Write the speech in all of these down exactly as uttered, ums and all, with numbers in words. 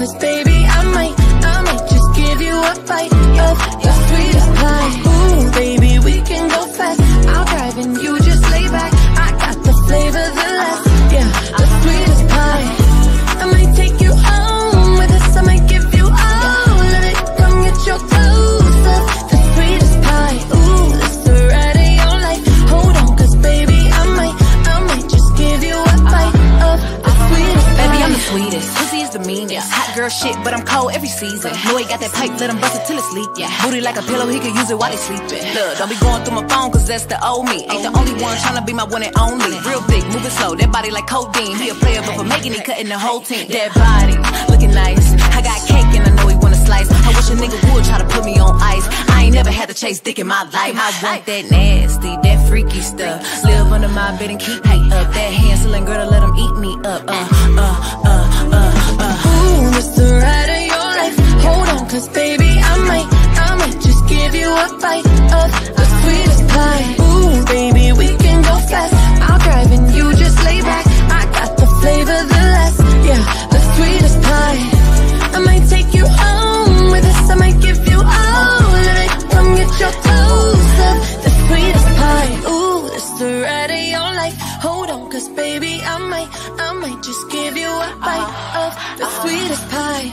Cause baby, I might, I might just give you a bite of your sweetest pie. Ooh, baby, we can go fast. I'll drive and you just lay back. I got the flavor, the last, yeah, the sweetest pie. I might take you home with us. I might give you all of it. Come get your toes up, the sweetest pie. Ooh, that's the ride of your life. Hold on, cause baby, I might, I might just give you a bite of the sweetest pie. Baby, I'm the sweetest. The meanest. Yeah. Hot girl shit, but I'm cold every season. Know he got that pipe, let him bust it till it's leak. Yeah. Booty like a pillow, he could use it while he's sleeping. Look, don't be going through my phone, cause that's the old me. Ain't the only one tryna be my one and only. Real thick, moving slow, that body like codeine. He a player, but for Megan, he cutting the whole team. That body, looking nice. I got cake and I know he wanna slice. I wish a nigga would try to put me on ice. I ain't never had to chase dick in my life. I want that nasty, that freaky stuff. Live under my bed and keep me up. That Hansel and Gretel, let him eat me up. Uh, uh, uh, uh. Ooh, that's the ride of your life. Hold on, cause baby, I might, I might just give you a bite of the sweetest pie. Ooh, baby, we can go fast. I'll drive and you just lay back. I got the flavor, the last, yeah, the sweetest pie. I might take you home with us. I might give you all of it. Come get your toes up, the sweetest pie. Ooh, that's the ride of your life. Hold on, cause baby, I might, I might just give you a bite of the sweetest pie.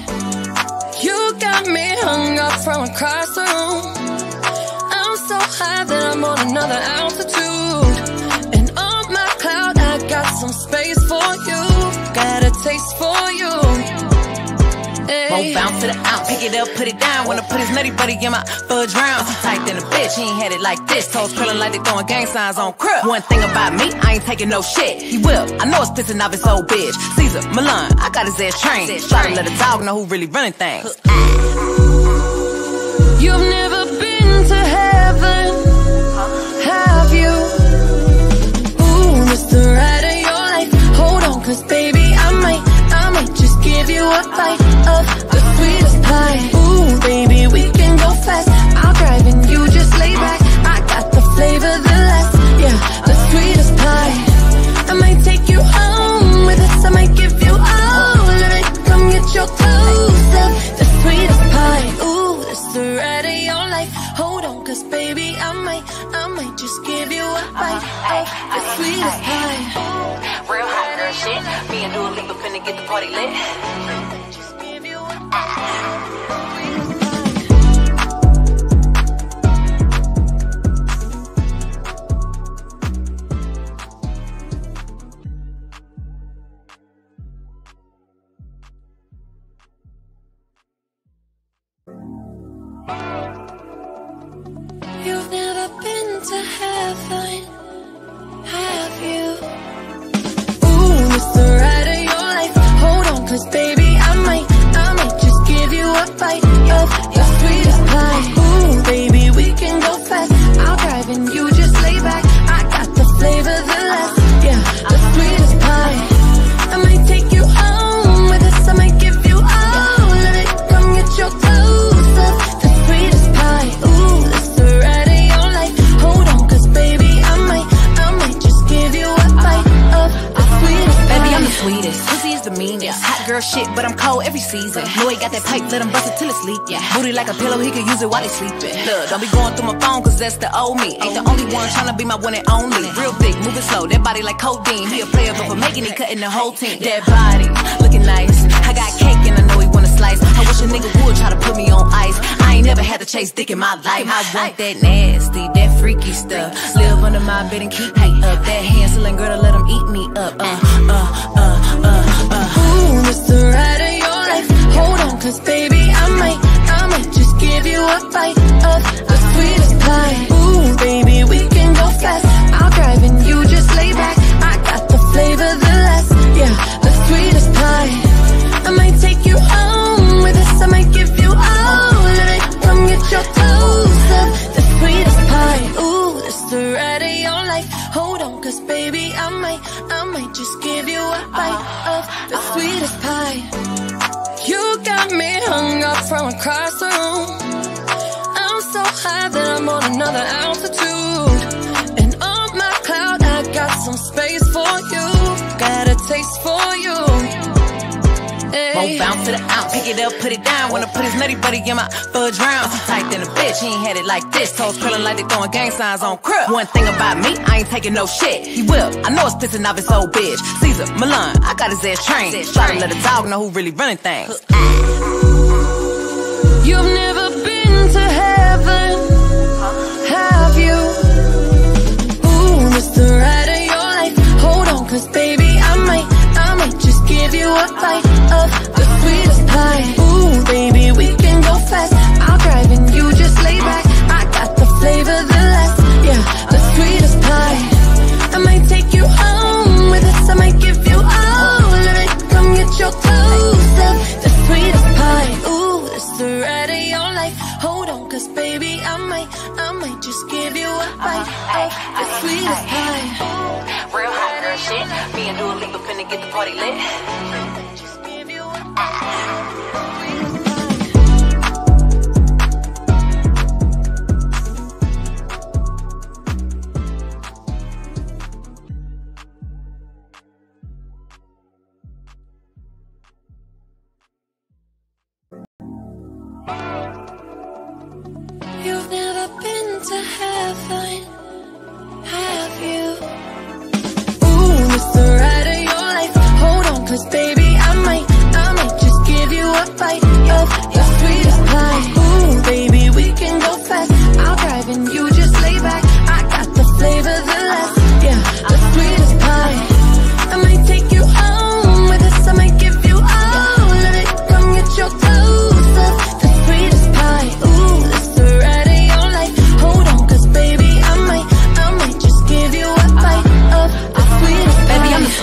You got me hung up from across the room. I'm so high that I'm on another altitude. And on my cloud, I got some space for you. Got a taste for you. Won't bounce to the ounce. Pick it up, put it down. Wanna put his nutty buddy in my fudge round. I'm tight than a bitch, he ain't had it like this. Toes curling like they throwing gang signs on crib. One thing about me, I ain't taking no shit. He will, I know it's pissing off his old bitch. Cesar Millan, I got his ass trained. Try to let a dog know who really running things. You've never been to heaven, have you? Ooh, it's the ride of your life. Hold on, cause baby, I might, I might just give you a bite of the sweetest pie. Ooh, baby, we can go fast. I'll drive and you just lay back. I got the flavor, the last, yeah, the sweetest pie. I might take you home with us. I might give you all of it. Come get your toes up, the sweetest pie. Ooh, that's the ride of your life. Hold on, cause baby, I might, I might just give you a bite of the sweetest pie. Real hot girl shit. Me and Dua Lipa finna get the party lit. You've never been to heaven, have you? Ooh, it's the ride of your life. Hold on, cause baby, I might, I might just give you a bite of your sweetest pie. Ooh, baby, we can go fast. I'll drive and you just lay back. I got the flavor, the last, yeah, the sweetest pie. I might take you home with us. I might give you all of it. Come get your toes up, the sweetest pie. Ooh, that's the ride of your life. Hold on, cause baby, I might, I might just give you a bite of the sweetest pie. Baby, I'm the sweetest. Pussy is the meanest. Hot girl shit, but I'm cold every season. Know he got that pipe, let him bust it till it's leak. Yeah. Booty like a pillow, he could use it while he's sleeping. Look, don't be going through my phone, cause that's the old me. Ain't the only one tryna be my one and only. Real thick, moving slow, that body like codeine. He a player, but for Megan, he cutting the whole team. That body, looking nice. I got cake and I know he wanna slice. I wish a nigga would try to put me on ice. I ain't never had to chase dick in my life. I want that nasty, that freaky stuff. Live under my bed and keep me up. That Hansel and Gretel, let him eat me up. Uh, uh, uh, uh. Ooh, it's the ride of your life. Hold on, cause baby, I might, I might just give you a bite of the sweetest pie. Ooh, baby, we can go fast. I'll drive and you just lay back. I got the flavor, the last, yeah, the sweetest pie. I might take you home with us. I might give you all of it. Come get your toes up, the sweetest pie. Ooh, it's the ride of your life. Hold on, cause baby, I might, I might just give you a bite of the sweetest pie. You got me hung up from across the room. I'm so high that I'm on another altitude. And on my cloud, I got some space for you. Got a taste for you. Won't bounce to the ounce. Pick it up, put it down. Wanna put his nutty buddy in my fudge round. Tight than a bitch, he ain't had it like this. Toes curling like they're throwing gang signs on Crip. One thing about me, I ain't taking no shit. He will. I know it's pissing off his old bitch. Cesar Millan, I got his ass trained. Try to let a dog know who really running things. You've never been to heaven, have you? Ooh, it's the ride of your life. Hold on, cause baby, I might, I might just give you a bite of the sweetest pie. Ooh, baby, we can go fast. I'll drive and you just lay back. I got the flavor, the last, yeah, the sweetest pie. I might take you home with us, I might give you all of it. Come get your toes up, the sweetest pie. Ooh, that's the ride of your life. Hold on, cause baby, I might, I might just give you a bite of the sweetest pie. Real hot girl shit. Me and Dua Lipa finna get the party lit. I might just give you a bite. You've never been to heaven, have you? Ooh, it's the ride of your life. Hold on, cause baby, I might, I might just give you a bite of the sweetest pie. Ooh, baby, we can go fast. I'll drive and you just lay back. I got the flavor, the last, yeah, the sweetest pie. I might take you home with us, I might give you all of it. Come get your toes up, the sweetest pie. Ooh,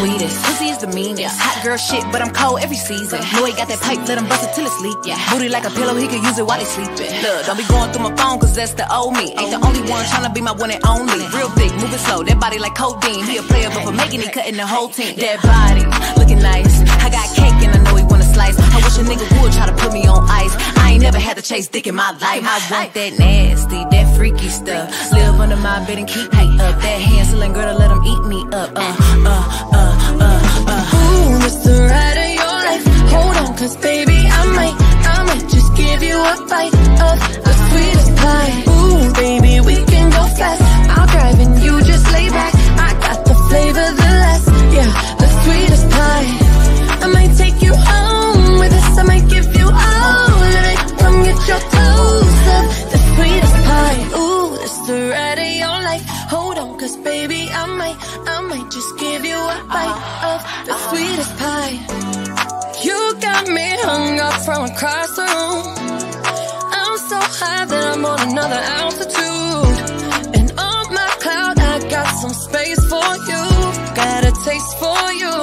sweetest. Pussy is the meanest. Yeah. Hot girl shit, but I'm cold every season. Know he got that pipe, let him bust it till it's leak. Yeah. Booty like a pillow, he can use it while he's sleeping. Look, don't be going through my phone, cause that's the old me. Ain't the only one trying to be my one and only. Real thick, moving slow, that body like codeine. He a player, but for making it, cutting the whole team. That body, looking nice. I got cake and I know he wanna slice. I wish a nigga would try to put me on ice. I ain't never had to chase dick in my life. I want that nasty, that freaky stuff. Live under my bed and keep me up. That Hansel and Gretel, let him eat me up. Uh, uh, uh. Uh, uh, uh. Ooh, it's the ride of your life. Hold on, cause baby, I might, I might just give you a bite of the sweetest pie. Ooh, baby, we can go fast. I'll drive and you just lay back. I got the flavor, the last, yeah, the sweetest pie. I might take you home with us, I might give you all of it. Come get your toes up, the sweetest pie. Ooh, it's the ride of your life. Hold on, cause baby, I might, I might just give you a bite of the sweetest pie. You got me hung up from across the room. I'm so high that I'm on another altitude. And on my cloud, I got some space for you. Got a taste for you.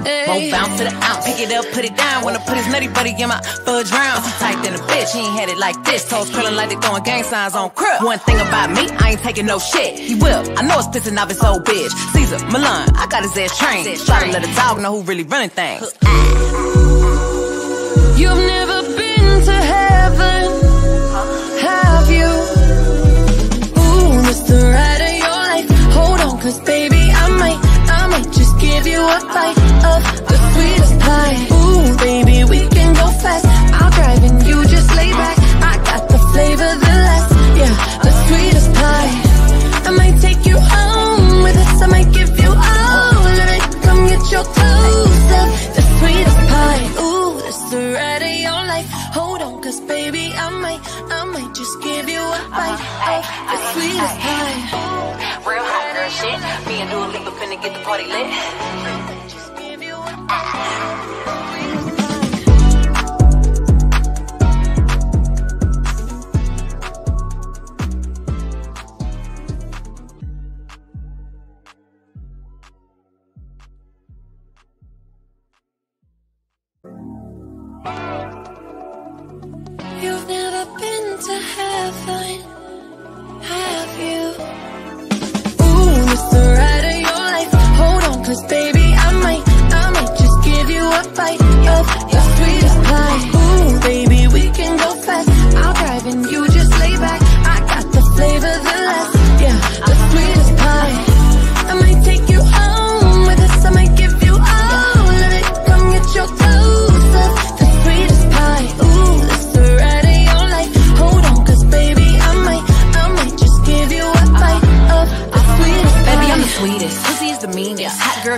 Hey. Won't bounce to the ounce. Pick it up, put it down. Wanna put his nutty buddy in my fudge round. Tight than a bitch, he ain't had it like this. Toes curling like they're throwing gang signs on Crip. One thing about me, I ain't taking no shit. He will. I know it's pissing off his old bitch. Cesar Millan, I got his ass trained. Try to let a dog know who really running things. You've never been to heaven, have you? Ooh, it's the ride of your life. Hold on, cause baby, I might, I might just give you a bite of the sweetest pie. Ooh, baby, we can go fast. I'll drive and you just lay back. I got the flavor, the last, yeah, the sweetest pie. I might take you home with us, I might give you all of it. Come get your toes up, the sweetest pie. Ooh, that's the ride of your life. Hold on, cause baby, I might, I might just give you a bite of the sweetest pie. Real hot girl shit. Me and Dua Lipa finna get the party lit. You've never been to heaven, have you? Ooh, it's the ride of your life. Hold on, cause baby,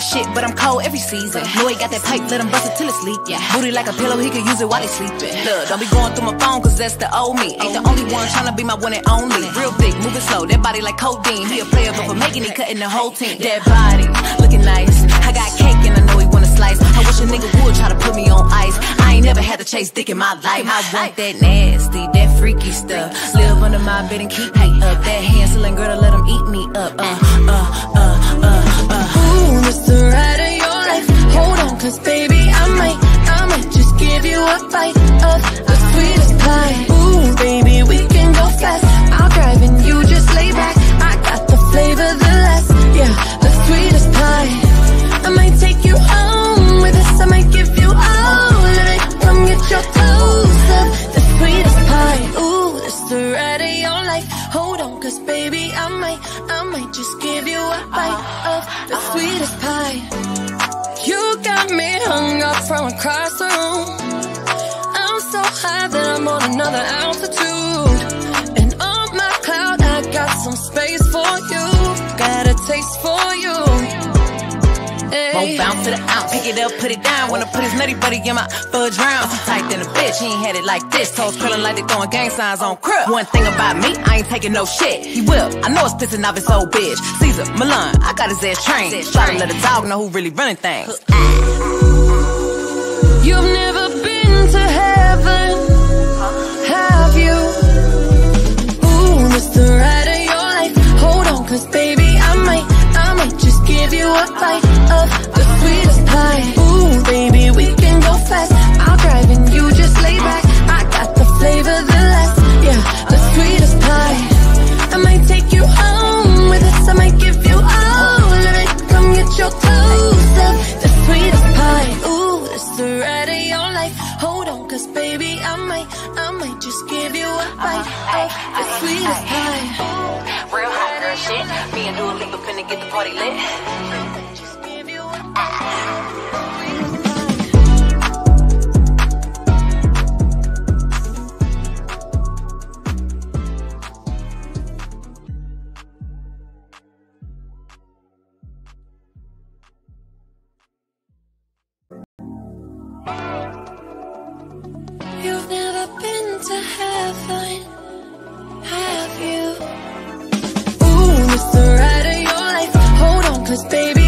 shit, but I'm cold every season. Know he got that pipe, let him bust it till it's leak. Yeah. Booty like a pillow, he could use it while he sleeping. Look, don't be going through my phone, cause that's the old me. Ain't the only one tryna be my one and only. Real big, moving slow, that body like codeine. He a player, but for Megan, he cutting the whole team. That body, looking nice. I got cake and I know he wanna slice. I wish a nigga would try to put me on ice. I ain't never had to chase dick in my life. I want that nasty, that freaky stuff. Live under my bed and keep me up. That handsome girl to let him eat me up. Uh, uh, uh, uh, uh, uh. Ooh, it's the ride of your life. Hold on, cause baby, I might, I might just give you a bite of the sweetest pie. Ooh, baby, we can go fast. I'll drive and you just lay back. I got the flavor, the last, yeah, the sweetest pie. I might take you home with us. I might give you all of it. Come get your toes up, the sweetest pie. Ooh, it's the ride of your life. Hold on, cause baby, I might, I might just give you a bite of the sweetest pie. You got me hung up from across the room. I'm so high that I'm on another altitude. And on my cloud, I got some space for you. Got a taste for you. Won't bounce to the ounce, pick it up, put it down. Wanna put his nutty buddy in my fudge round. I'm tight than a bitch, he ain't had it like this. Toes curling like they throwing gang signs on crib. One thing about me, I ain't taking no shit. He will, I know it's pissing off his old bitch. Cesar Millan, I got his ass trained. Try to let a dog know who really running things. You've never been to heaven, have you? Ooh, it's the ride of your life. Hold on, cause baby, I might, I might just give you a bite of the sweetest pie. Ooh, baby, we can go fast. I'll drive and you just lay back. I got the flavor, the last, yeah, the sweetest pie. I might take you home with us. I might give you all of it. Come get your toes up, the sweetest pie. Ooh, it's the ride of your life. Hold on, cause baby, I might, I might just give you a bite of the sweetest pie. Real hot girl shit. Me and Dua Lipa finna get the party lit. You've never been to heaven, have you? Ooh, it's the ride of your life. Hold on, cause baby,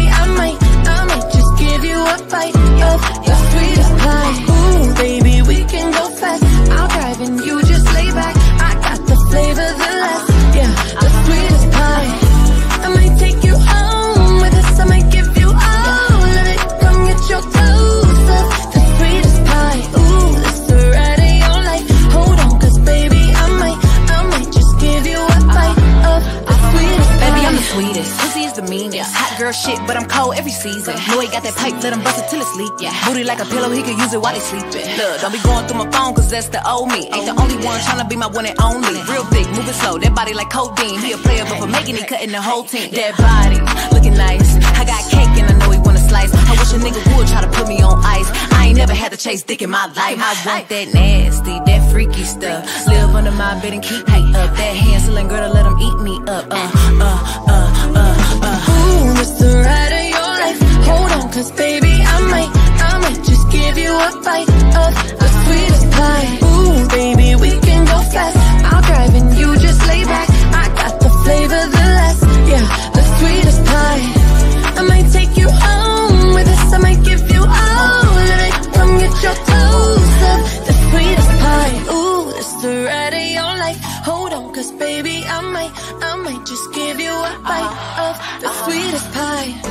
bite of the sweetest pie. Ooh, baby, we can go fast. I'll drive and you just lay back. I got the flavor, the last, yeah, the sweetest pie. I might take you home with us. I might give you all of it. Come get your toes up, the sweetest pie. Ooh, it's the ride of your life. Hold on, cause baby, I might, I might just give you a bite of the sweetest pie. Baby, I'm the sweetest. The meanest. Hot girl shit, but I'm cold every season. Know he got that pipe, let him bust it till it's leak. Yeah. Booty like a pillow, he could use it while he sleeping. Look, don't be going through my phone, cause that's the old me. Ain't the only one tryna be my one and only. Real big, moving slow, that body like codeine. He a player, but for Megan, he cutting the whole team. That body, looking nice. I got cake and I know he wanna slice. I wish a nigga would try to put me on ice. I ain't never had to chase dick in my life. I want that nasty, that freaky stuff. Live under my bed and keep me up. That handsome girl to let him eat me up. Uh, uh, uh, uh. Ooh, it's the ride of your life. Hold on, cause baby, I might, I might just give you a bite of the sweetest pie. Ooh, baby, we can go fast. I'll drive and you just lay back. I got the flavor, the last, yeah, the sweetest pie. I might take you home with us. I might give you all of it. Come get your toes up, the sweetest pie. Ooh, it's the ride of your life. Hold on, cause baby, I might, I might just give you a bite of the sweetest pie.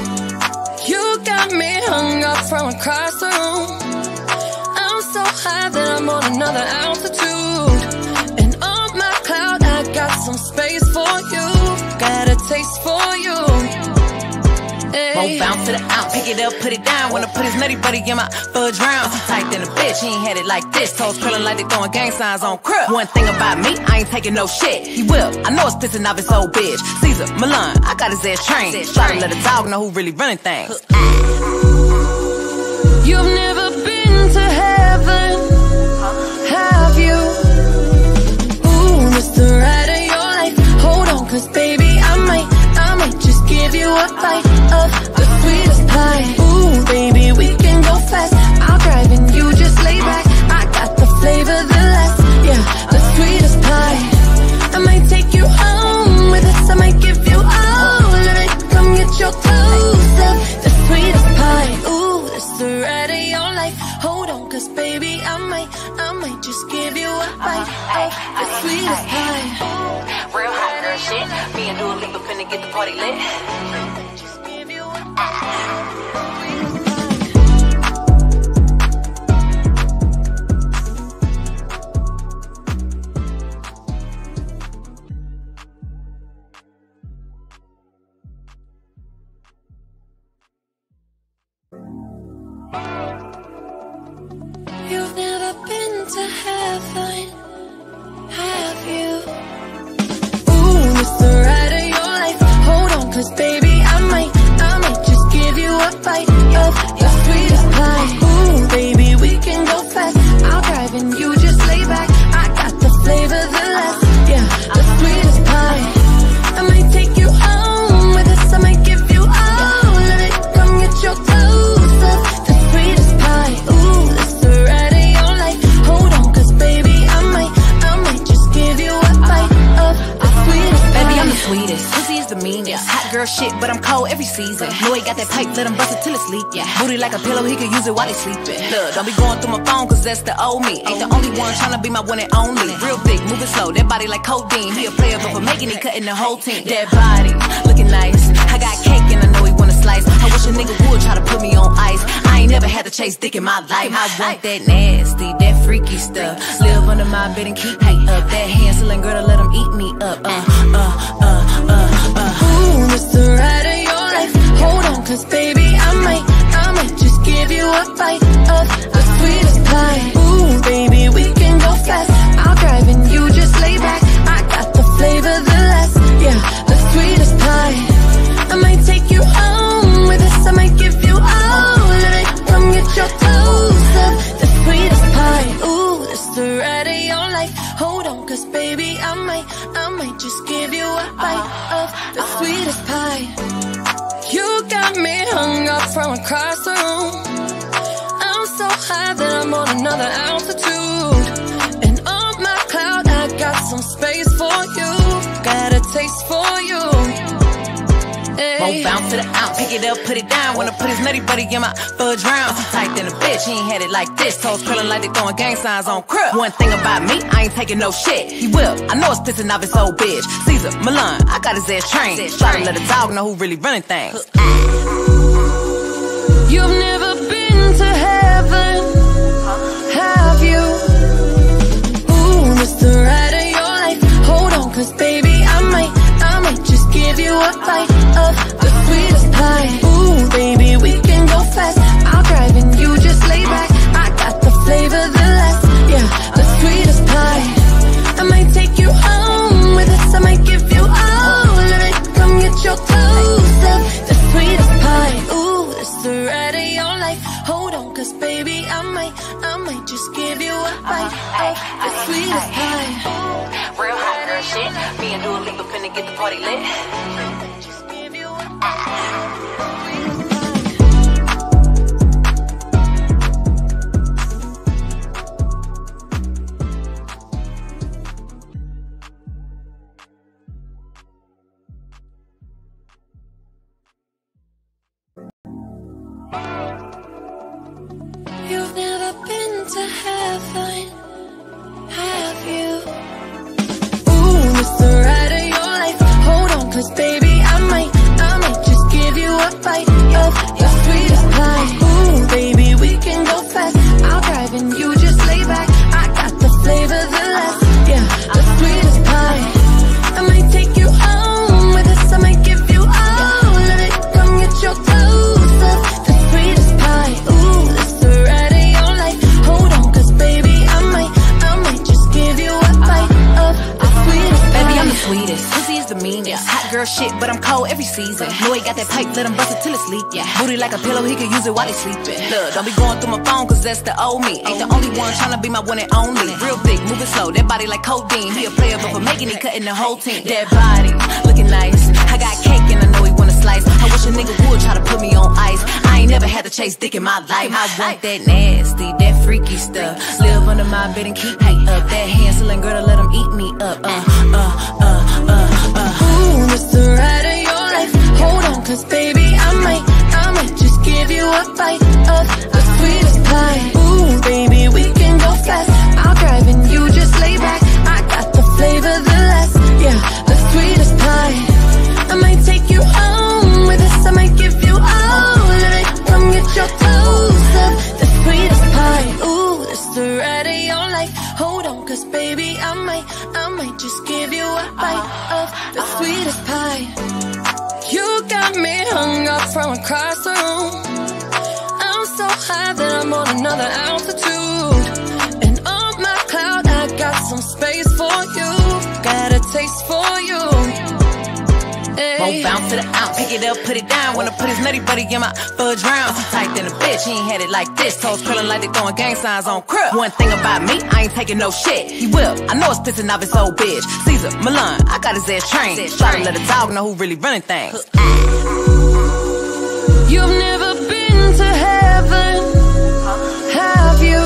You got me hung up from across the room. I'm so high that I'm on another altitude. And on my cloud, I got some space for you. Got a taste for you. Won't bounce to the out, pick it up, put it down. Wanna put his nutty buddy in my fudge round. I'm tight than a bitch, he ain't had it like this. Toes curling like they throwing gang signs on crib. One thing about me, I ain't taking no shit. He will, I know it's pissing off his old bitch. Cesar Millan, I got his ass trained. Try to let a dog know who really running things. You've never been to heaven, have you? Ooh, it's the ride of your life. Hold on, cause baby, I might, I might just give you a bite of the sweetest pie. high. Ooh, baby, we can go fast. I'll drive and you just lay back. I got the flavor that lasts. Yeah, the sweetest pie. I might take you home with us. I might give you all of it. Come get your toes up. The sweetest pie. Ooh, that's the ride of your life. Hold on, cause baby, I might, I might just give you a bite of the sweetest pie. Ooh, real hot girl shit. Me and Dua Lipa finna get the party lit. You've never been to heaven, have you? Ooh, it's the ride of your life. Hold on, cause baby, I might, I might just give you a bite of the sweetest pie. Ooh, baby, we can go fast. I'll drive and you just lay back. I got the flavor that lasts. Yeah, the sweetest pie. I might take you home with us. I might give you all of it. Come get your toes up. The sweetest pie. Ooh, it's the ride of your life. Hold on, cause baby, I might, I might just give you a bite of the sweetest pie. Baby, I'm the sweetest. Pussy is the meanest. Hot girl shit, but I'm cold every season. Know he got that pipe, let him bust it till it's leak. Yeah. Booty like a pillow, he could use it while he's sleeping. Look, don't be going through my phone, cause that's the old me. Ain't the only one tryna be my one and only. Real thick, moving slow, that body like codeine. He a player, but for Megan, he cutting the whole team. That body, looking nice. I got cake and I know he wanna slice. I wish a nigga would try to put me on ice. I ain't never had to chase dick in my life. I want that nasty, that freaky stuff. Live under my bed and keep me up. That handsome and girl to let him eat me up. Uh, uh, uh, uh, uh, uh. Ooh, it's the ride of your life. Hold on, cause baby, I might, I might just give you a bite of the sweetest pie. Ooh, baby, we can go fast. I'll drive and you just lay back. I got the flavor that lasts. Yeah, the sweetest pie. I might take you home with us. I might give you all of it. Come get your toes up. The sweetest pie. Ooh, that's the ride of your life. Hold on, cause baby, I might, I might just give you a bite of the sweetest pie. You got me hung up from across the room. I'm so high that I'm on another altitude. And on my cloud, I got some space for you. Got a taste for you. Hey. Won't bounce to the ounce. Pick it up, put it down. Wanna put his nutty buddy in my fudge round. I'm tight than a bitch, he ain't had it like this. Toes curling like they throwing gang signs on crib. One thing about me, I ain't taking no shit. He will, I know it's pissing off his old bitch. Cesar Millan, I got his ass trained. Try to let a dog know who really running things. You've never been to heaven, have you? Ooh, it's the ride of your life. Hold on, cause baby, I might, I might just give you a bite of the sweetest pie. Ooh, baby, we can go fast. I'll drive and you just lay back. I got the flavor that lasts. Yeah, the sweetest pie. I might take you home with us. I might give you all of it. Come get your toes up. The sweetest pie. Ooh, it's the ride of your life. Hold on, cause baby, I might, I might just give you a bite of the sweetest pie. Ooh, real hot girl shit. Me and Dua Lipa finna get the party lit. You've never been to heaven, have you? Ooh, it's the ride of your life. Hold on, cause baby, I might, I might just give you a bite of the sweetest pie. Ooh, baby, we can go fast. I'll drive and you just lay back. I got the flavor that lasts. Yeah, the sweetest pie. I might take you home with us. I might give you all of it. Come get your toes up. The sweetest pie. Ooh, it's the ride of your life. Hold on, cause baby, I might, I might just give you a bite of the sweetest pie. Baby, I'm the sweetest. Pussy is the meanest. Hot girl shit, but I'm cold every season. Know he got that pipe, let him bust it till it's leak. Yeah. Booty like a pillow, he could use it while he's sleeping. Look, don't be going through my phone, cause that's the old me. Ain't the only one tryna be my one and only. Real thick, moving slow, that body like codeine. He a player, but for Megan, he cutting the whole team. That body, looking nice. I got cake and I know he wanna slice. I wish a nigga would try to put me on ice. I ain't never had to chase dick in my life. I want that nasty, that freaky stuff. Live under my bed and keep me up. That hand-selling girl to let them eat me up. Uh, uh, uh, uh, uh. Ooh, it's the ride of your life. Hold on, cause baby, I might, I might just give you a bite of the sweetest pie. Ooh, baby, we can go fast. I'll drive and you just lay back. I got the flavor, the last, yeah, the sweetest pie. I might take you home with us. I might give you all of it. Come get your toes up, the sweetest pie. Ooh, it's the ride of your life. Hold on, cause baby, I might, I might just give you a bite of the sweetest pie. You got me hung up from across the room. I'm so high that I'm on another altitude. And on my cloud, I got some space for you. Got a taste for you. Won't bounce to the out, pick it up, put it down. Wanna put his nutty buddy in my fudge round. I'm tight than a bitch, he ain't had it like this. Toes curling like they throwing gang signs on crib. One thing about me, I ain't taking no shit. He will, I know it's pissing off his old bitch. Cesar Millan, I got his ass trained. Try to let a dog know who really running things. You've never been to heaven, have you?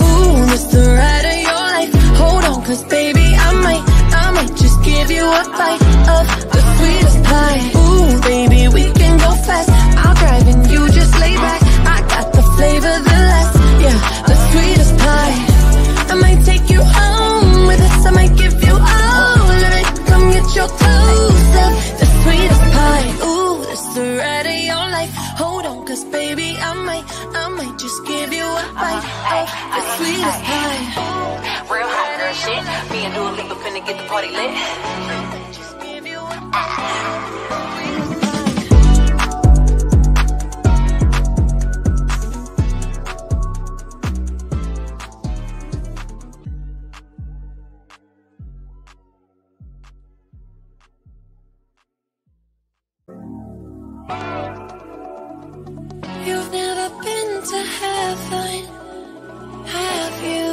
Ooh, it's the ride of your life. Hold on, cause baby, I might, I might just give you a bite of the sweetest pie. Ooh, baby, we can go fast. I'll drive and you just lay back. I got the flavor, the last, yeah, the sweetest pie. I might take you home with us. I might give you all of it. Come get your toes up, the sweetest pie. Ooh, it's the ride of your life. Hold on, cause baby, I might, I might just give you a bite of the sweetest pie. Ooh, real hot girl shit. Me and Dua Lipa finna get the party lit. You've never been to heaven, have you?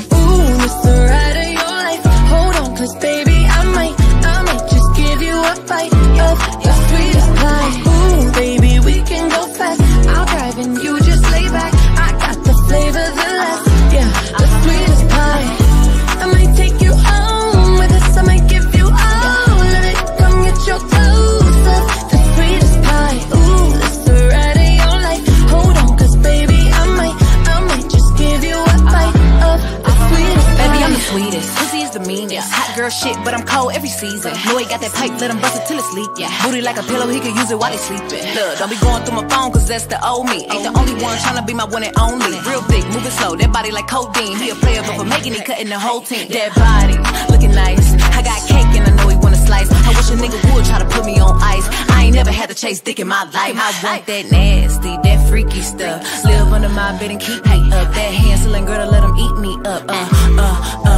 Ooh, it's the ride of your life. Hold on, cause baby, I might, I might just give you a bite of your sweetest pie. Ooh, baby, we can go fast. I'll drive and you just lay back. I got the flavor, the last, yeah, the sweetest pie. I might take you home with us. I might give you all of it. Come get your toes up, the sweetest pie. Ooh, it's the ride of your life. Hold on, cause baby, I might, I might just give you a bite of the sweetest pie. Baby, I'm the sweetest. The meanest. Hot girl shit, but I'm cold every season. Know he got that pipe, let him bust it till it's leak. Yeah. Booty like a pillow, he could use it while he sleeping. Look, don't be going through my phone, cause that's the old me. Ain't the only one tryna be my one and only. Real thick, moving slow, that body like codeine. He a player, but for Megan, he cutting the whole team. That body, looking nice. I got cake and I know he wanna slice. I wish a nigga would try to put me on ice. I ain't never had to chase dick in my life. I want that nasty, that freaky stuff. Live under my bed and keep me up. That hand-selling girl to let him eat me up. Uh, uh, uh.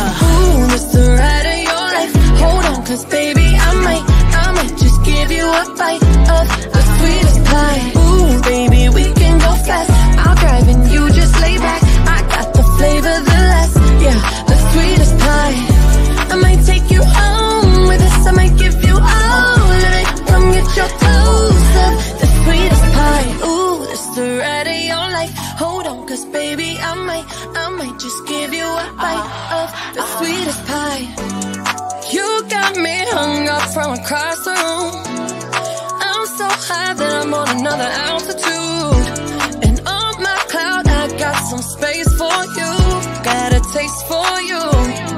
Ooh, it's the ride of your life. Hold on, cause baby, I might, I might just give you a bite of the sweetest pie. Ooh, baby, we can go fast. I'll drive and you just lay back. I got the flavor, the last, yeah, the sweetest pie. I might take you home with us. I might give you all of it. Come get your toes up, the sweetest pie. Ooh, it's the ride of your life. Hold on, cause baby, I might, I might just give you a bite of the sweetest pie. You got me hung up from across the room. I'm so high that I'm on another altitude. And on my cloud, I got some space for you. Got a taste for you.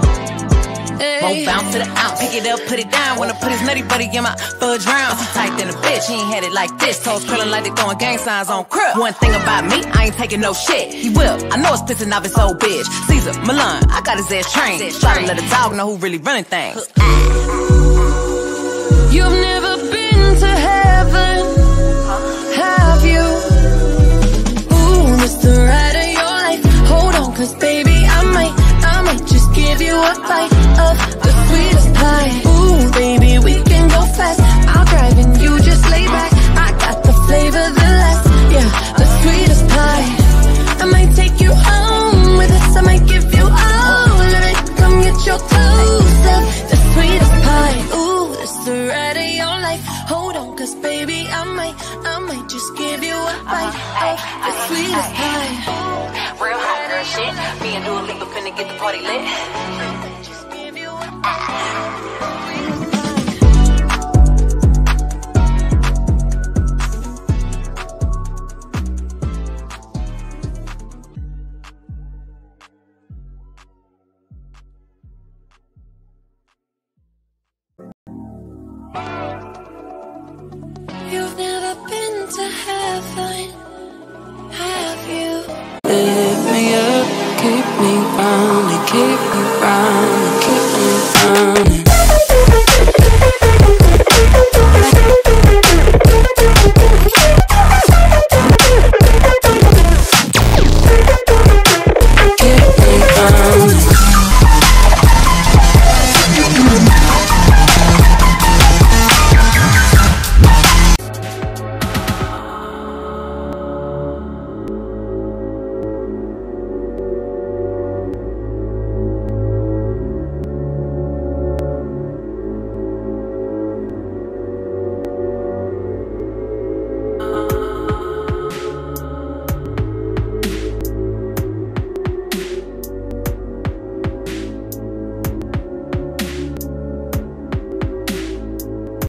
Won't bounce to the out, pick it up, put it down. Wanna put his nutty buddy in my fudge round. I'm tight than a bitch, he ain't had it like this. Toes curling like they throwing gang signs on crib. One thing about me, I ain't taking no shit. He will, I know it's pissing off his old bitch. Cesar Millan, I got his ass trained. Try to let a dog know who really running things. You've never been to heaven, have you? Ooh, it's the ride of your life. Hold on, cause baby, I might, I might just give you a bite of the sweetest pie. Ooh, baby, we can go fast. I'll drive and you just lay back. I got the flavor, the last, yeah, the sweetest pie. I might take you home with us. I might give you all of it. Come get your toes up, the sweetest pie. Ooh, it's the party lit. Just me and you. You've never been to heaven, have you? Pick me up, keep me round, keep me round, keep me round.